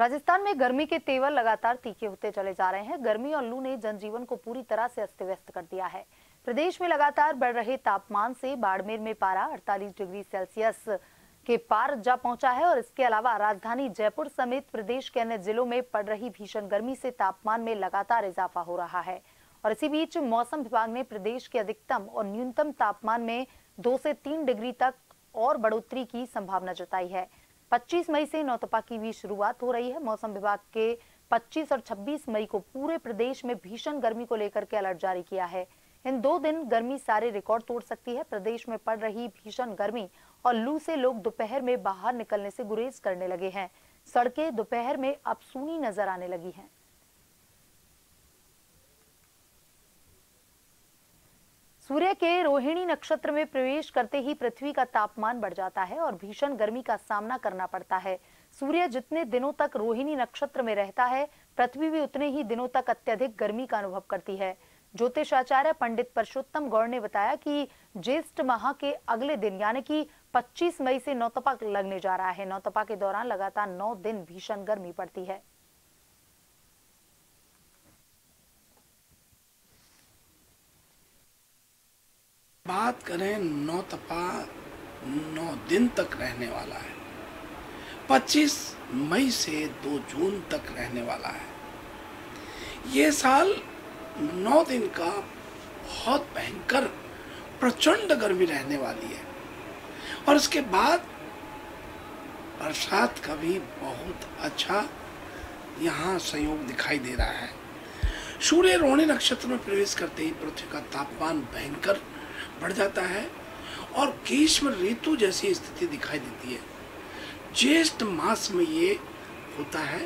राजस्थान में गर्मी के तेवर लगातार तीखे होते चले जा रहे हैं। गर्मी और लू ने जनजीवन को पूरी तरह से अस्त व्यस्त कर दिया है। प्रदेश में लगातार बढ़ रहे तापमान से बाड़मेर में पारा 48 डिग्री सेल्सियस के पार जा पहुंचा है और इसके अलावा राजधानी जयपुर समेत प्रदेश के अन्य जिलों में पड़ रही भीषण गर्मी से तापमान में लगातार इजाफा हो रहा है। और इसी बीच मौसम विभाग ने प्रदेश के अधिकतम और न्यूनतम तापमान में 2 से 3 डिग्री तक और बढ़ोतरी की संभावना जताई है। 25 मई से नौतपा की भी शुरुआत हो रही है। मौसम विभाग के 25 और 26 मई को पूरे प्रदेश में भीषण गर्मी को लेकर के अलर्ट जारी किया है। इन 2 दिन गर्मी सारे रिकॉर्ड तोड़ सकती है। प्रदेश में पड़ रही भीषण गर्मी और लू से लोग दोपहर में बाहर निकलने से गुरेज करने लगे हैं। सड़कें दोपहर में अब सूनी नजर आने लगी हैं। सूर्य के रोहिणी नक्षत्र में प्रवेश करते ही पृथ्वी का तापमान बढ़ जाता है और भीषण गर्मी का सामना करना पड़ता है। सूर्य जितने दिनों तक रोहिणी नक्षत्र में रहता है, पृथ्वी भी उतने ही दिनों तक अत्यधिक गर्मी का अनुभव करती है। ज्योतिषाचार्य पंडित परशोत्तम गौर ने बताया कि ज्येष्ठ माह के अगले दिन यानी कि 25 मई से नौतपा लगने जा रहा है। नौतपा के दौरान लगातार 9 दिन भीषण गर्मी पड़ती है। बात करें नौतपा 9 दिन तक रहने वाला है। 25 मई से 2 जून तक रहने वाला है। ये साल 9 दिन का बहुत भयंकर प्रचंड गर्मी रहने वाली है और इसके बाद बरसात का भी बहुत अच्छा यहाँ संयोग दिखाई दे रहा है। सूर्य रोहिणी नक्षत्र में प्रवेश करते ही पृथ्वी का तापमान भयंकर बढ़ जाता है और ग्रीष्म ऋतु जैसी स्थिति दिखाई देती है। ज्येष्ठ मास में ये होता है।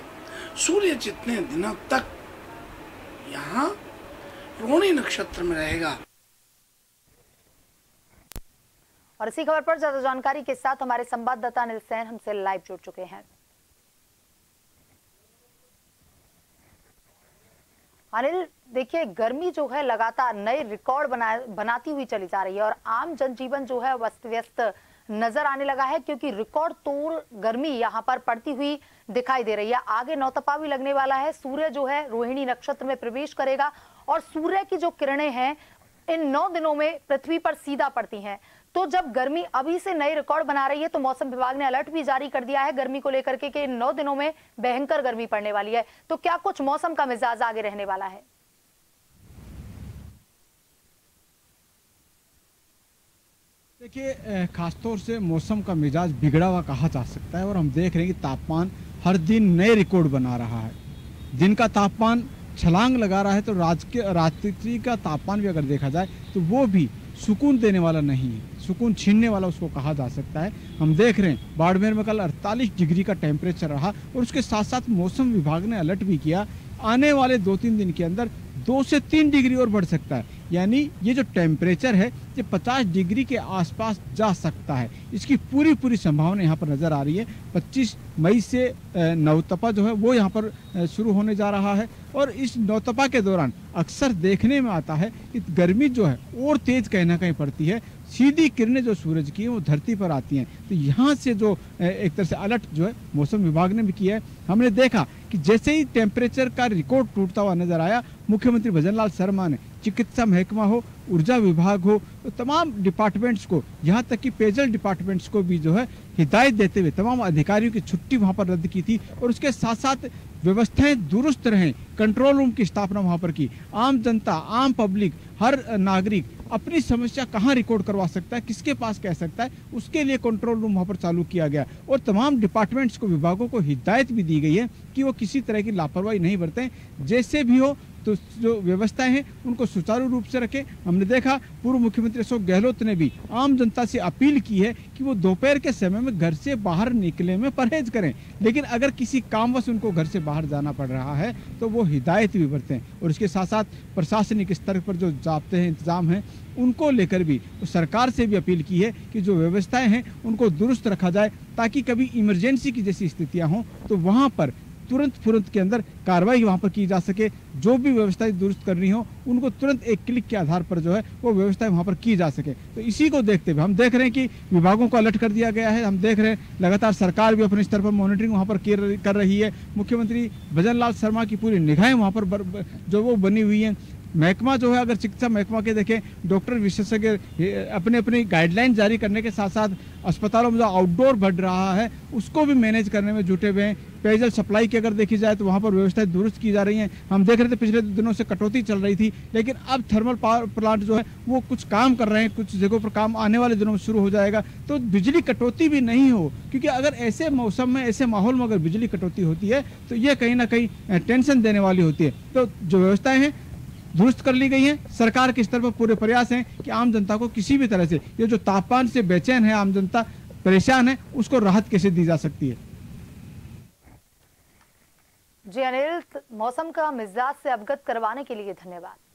सूर्य जितने दिनों तक यहाँ रोहिणी नक्षत्र में रहेगा। और इसी खबर पर ज्यादा जानकारी के साथ हमारे संवाददाता अनिल सेन हमसे लाइव जुड़ चुके हैं। अनिल, देखिए गर्मी जो है लगातार नए रिकॉर्ड बनाती हुई चली जा रही है और आम जनजीवन जो है अस्त व्यस्त नजर आने लगा है क्योंकि रिकॉर्ड तोड़ गर्मी यहाँ पर पड़ती हुई दिखाई दे रही है। आगे नौतपा भी लगने वाला है। सूर्य जो है रोहिणी नक्षत्र में प्रवेश करेगा और सूर्य की जो किरणें हैं इन 9 दिनों में पृथ्वी पर सीधा पड़ती हैं। तो जब गर्मी अभी से नए रिकॉर्ड बना रही है तो मौसम विभाग ने अलर्ट भी जारी कर दिया है गर्मी को लेकर के इन 9 दिनों में भयंकर गर्मी पड़ने वाली है। तो क्या कुछ मौसम का मिजाज आगे रहने वाला है? देखिए खासतौर से मौसम का मिजाज बिगड़ा हुआ कहा जा सकता है और हम देख रहे हैं कि तापमान हर दिन नए रिकॉर्ड बना रहा है। दिन का तापमान छलांग लगा रहा है तो रात्रि का तापमान भी अगर देखा जाए तो वो भी सुकून देने वाला नहीं है, सुकून छीनने वाला उसको कहा जा सकता है। हम देख रहे हैं बाड़मेर में कल 48 डिग्री का टेम्परेचर रहा और उसके साथ साथ मौसम विभाग ने अलर्ट भी किया आने वाले 2-3 दिन के अंदर 2 से 3 डिग्री और बढ़ सकता है। यानी ये जो टेम्परेचर है ये 50 डिग्री के आसपास जा सकता है। इसकी पूरी संभावना यहाँ पर नज़र आ रही है। 25 मई से नौतपा जो है वो यहाँ पर शुरू होने जा रहा है और इस नौतपा के दौरान अक्सर देखने में आता है कि गर्मी जो है और तेज कहीं ना कहीं पड़ती है। सीधी किरणें जो सूरज की हैं वो धरती पर आती हैं तो यहाँ से जो एक तरह से अलर्ट जो है मौसम विभाग ने भी किया है। हमने देखा कि जैसे ही टेम्परेचर का रिकॉर्ड टूटता हुआ नजर आया मुख्यमंत्री भजन लाल शर्मा ने चिकित्सा महकमा हो, ऊर्जा विभाग हो, तो तमाम डिपार्टमेंट्स को यहाँ तक कि पेयजल डिपार्टमेंट्स को भी जो है हिदायत देते हुए तमाम अधिकारियों की छुट्टी वहाँ पर रद्द की थी और उसके साथ साथ व्यवस्थाएं दुरुस्त रहें, कंट्रोल रूम की स्थापना वहाँ पर की। आम जनता, आम पब्लिक, हर नागरिक अपनी समस्या कहाँ रिकॉर्ड करवा सकता है, किसके पास कह सकता है, उसके लिए कंट्रोल रूम वहाँ पर चालू किया गया और तमाम डिपार्टमेंट्स को, विभागों को हिदायत भी दी गई है कि वो किसी तरह की लापरवाही नहीं बरतें। जैसे भी हो तो जो व्यवस्थाएं हैं उनको सुचारू रूप से रखें। हमने देखा पूर्व मुख्यमंत्री अशोक गहलोत ने भी आम जनता से अपील की है कि वो दोपहर के समय में घर से बाहर निकले में परहेज करें, लेकिन अगर किसी कामवश उनको घर से बाहर जाना पड़ रहा है तो वो हिदायत भी बरतें। और इसके साथ साथ प्रशासनिक स्तर पर जो जाब्ते हैं, इंतजाम हैं, उनको लेकर भी सरकार से भी अपील की है कि जो व्यवस्थाएँ हैं उनको दुरुस्त रखा जाए ताकि कभी इमरजेंसी की जैसी स्थितियाँ हों तो वहाँ पर तुरंत फुरंत के अंदर कार्रवाई वहाँ पर की जा सके। जो भी व्यवस्थाएं दुरुस्त करनी हो उनको तुरंत एक क्लिक के आधार पर जो है वो व्यवस्थाएं वहाँ पर की जा सके। तो इसी को देखते हुए हम देख रहे हैं कि विभागों को अलर्ट कर दिया गया है। हम देख रहे हैं लगातार सरकार भी अपने स्तर पर मॉनिटरिंग वहाँ पर कर रही है। मुख्यमंत्री भजन लाल शर्मा की पूरी निगाहें वहाँ पर जो वो बनी हुई हैं। महकमा जो है, अगर चिकित्सा महकमा के देखें, डॉक्टर विशेषज्ञ अपने अपनी गाइडलाइन जारी करने के साथ साथ अस्पतालों में जो आउटडोर बढ़ रहा है उसको भी मैनेज करने में जुटे हुए हैं। पेयजल सप्लाई की अगर देखी जाए तो वहाँ पर व्यवस्थाएं दुरुस्त की जा रही हैं। हम देख रहे थे पिछले दिनों से कटौती चल रही थी, लेकिन अब थर्मल पावर प्लांट जो है वो कुछ काम कर रहे हैं, कुछ जगहों पर काम आने वाले दिनों में शुरू हो जाएगा। तो बिजली कटौती भी नहीं हो, क्योंकि अगर ऐसे मौसम में, ऐसे माहौल में अगर बिजली कटौती होती है तो ये कहीं ना कहीं टेंशन देने वाली होती है। तो जो व्यवस्थाएं हैं दुरुस्त कर ली गई है। सरकार के स्तर पर पूरे प्रयास हैं कि आम जनता को किसी भी तरह से, ये जो तापमान से बेचैन है आम जनता, परेशान है, उसको राहत कैसे दी जा सकती है। जी अनिल, मौसम का मिजाज से अवगत करवाने के लिए धन्यवाद।